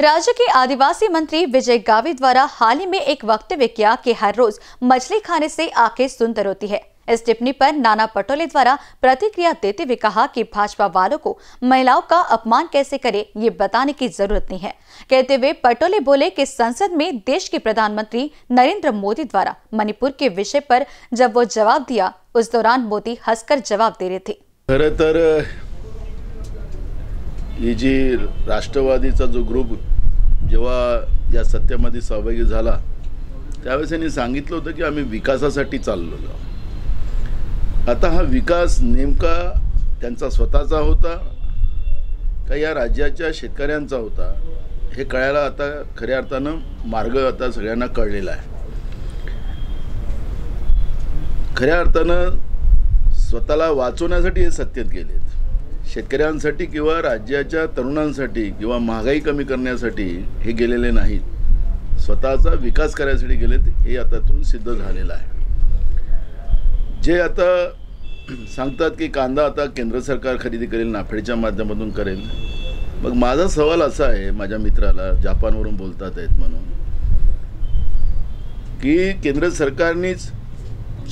राज्य के आदिवासी मंत्री विजय गावी द्वारा हाल ही में एक वक्तव्य किया कि हर रोज मछली खाने से आंखें सुंदर होती है। इस टिप्पणी पर नाना पटोले द्वारा प्रतिक्रिया देते हुए कहा कि भाजपा वालों को महिलाओं का अपमान कैसे करें ये बताने की जरूरत नहीं है। कहते हुए पटोले बोले कि संसद में देश के प्रधानमंत्री नरेंद्र मोदी द्वारा मणिपुर के विषय पर जब वो जवाब दिया, उस दौरान मोदी हंसकर जवाब दे रहे थे। खरं तर ही जी राष्ट्रवादीचा जो ग्रुप जेव्हा या सत्तेमध्ये सहभागी झाला त्यावेळेस त्यांनी सांगितलं होतं की आम्ही विकासासाठी चाललो। आता हा विकास नेमका त्यांचा स्वतःचा होता का या राज्याच्या शेतकऱ्यांचा होता हे कळायला आता खऱ्या अर्थानं मार्ग आता सगळ्यांना कळलेला आहे। खऱ्या अर्थानं स्वतःला वाचवण्यासाठी हे सत्तेत गेलेत, शेतकऱ्यांसाठी किंवा राज्याच्या तरुणांसाठी किंवा महागाई कमी करण्यासाठी हे गेलेले नाहीत, स्वतःचा विकास करण्यासाठी गेलेत हे आतातून सिद्ध झालेलं आहे। जे आता सांगतात की कांदा आता केंद्र सरकार खरेदी करेल, नाफेडच्या माध्यमातून करेल। मग माझा सवाल असा आहे, माझ्या मित्राला जापानवरून बोलतात आहेत म्हणून, की केंद्र सरकारनेच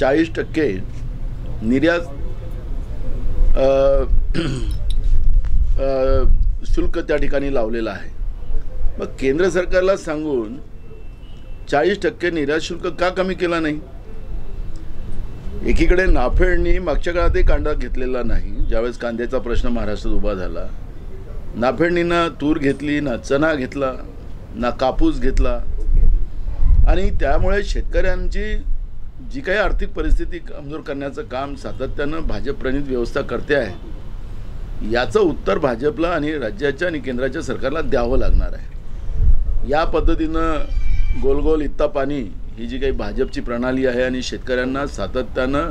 40% निर्यात शुल्क त्या ठिकाणी लावलेला आहे। मग केंद्र सरकारला सांगून 40% निर्यात शुल्क का कमी केला नाही? एकीकडे नाफेडनी मागच्या काळातही कांदा घेतलेला नाही, ज्यावेळेस कांद्याचा प्रश्न महाराष्ट्रात उभा झाला नाफेडनी ना तूर घेतली, ना चना घेतला, ना कापूस घेतला, आणि त्यामुळे शेतकऱ्यांची जी काही आर्थिक परिस्थिती कमजोर करण्याचं काम सातत्यानं भाजप प्रणित व्यवस्था करते आहे। याचं उत्तर भाजपला आणि राज्याच्या आणि केंद्राच्या सरकारला द्यावं लागणार आहे। या पद्धतीनं गोल गोल इत्ता पाणी ही जी काही भाजपची प्रणाली आहे आणि शेतकऱ्यांना सातत्यानं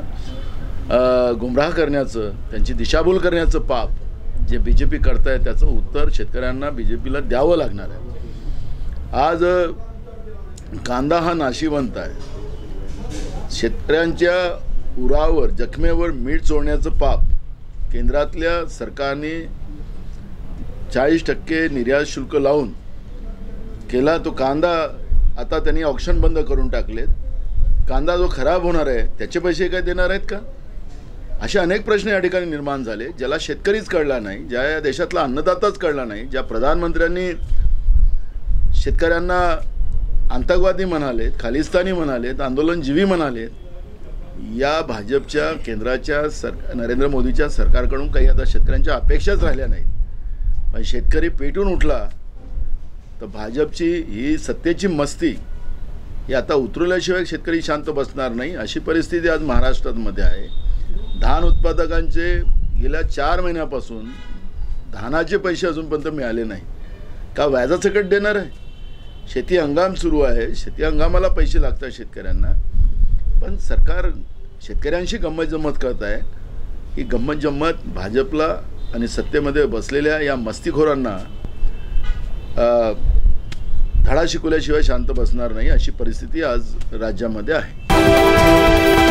गुमराह करण्याचं, त्यांची दिशाभूल करण्याचं पाप जे बीजेपी करताय त्याचं उत्तर शेतकऱ्यांना बीजेपीला द्यावं लागणार आहे। आज कांदा हा नाशिवंत आहे, शेतकऱ्यांच्या उरावर जखमेवर मीठ चोळण्याचं पाप केंद्रातल्या सरकारने 40% निर्यात शुल्क लावून केला। तो कांदा आता त्यांनी ऑक्शन बंद करून टाकलेत। कांदा जो खराब होणार आहे त्याचे पैसे काय देणार आहेत का? असे अनेक प्रश्न या ठिकाणी निर्माण झाले, ज्याला शेतकरीच कळला नाही, ज्या या देशातला अन्नदाताच कळला नाही, ज्या प्रधानमंत्र्यांनी शेतकऱ्यांना आतंकवादी म्हणालेत, खालिस्तानी म्हणालेत, आंदोलनजीवी म्हणालेत। या भाजपच्या केंद्राच्या नरेंद्र मोदीच्या सरकारकडून काही आता शेतकऱ्यांच्या अपेक्षाच राहिल्या नाहीत। पण शेतकरी पेटून उठला तर भाजपची ही सत्तेची मस्ती ही आता उतरवल्याशिवाय शेतकरी शांत बसणार नाही, अशी परिस्थिती आज महाराष्ट्रामध्ये आहे। धान उत्पादकांचे गेल्या 4 महिन्यापासून धानाचे पैसे अजूनपर्यंत मिळाले नाही का? व्याजासकट देणार आहे? शेती हंगाम सुरू आहे, शेती हंगामाला पैसे लागतात शेतकऱ्यांना, पण सरकार शेतकऱ्यांशी गंमत जम्मत करत आहे। ही गंमत जम्मत भाजपला आणि सत्तेमध्ये बसलेल्या या मस्तीखोरांना धडा शिकवल्याशिवाय शांत बसणार नाही, अशी परिस्थिती आज राज्यामध्ये आहे।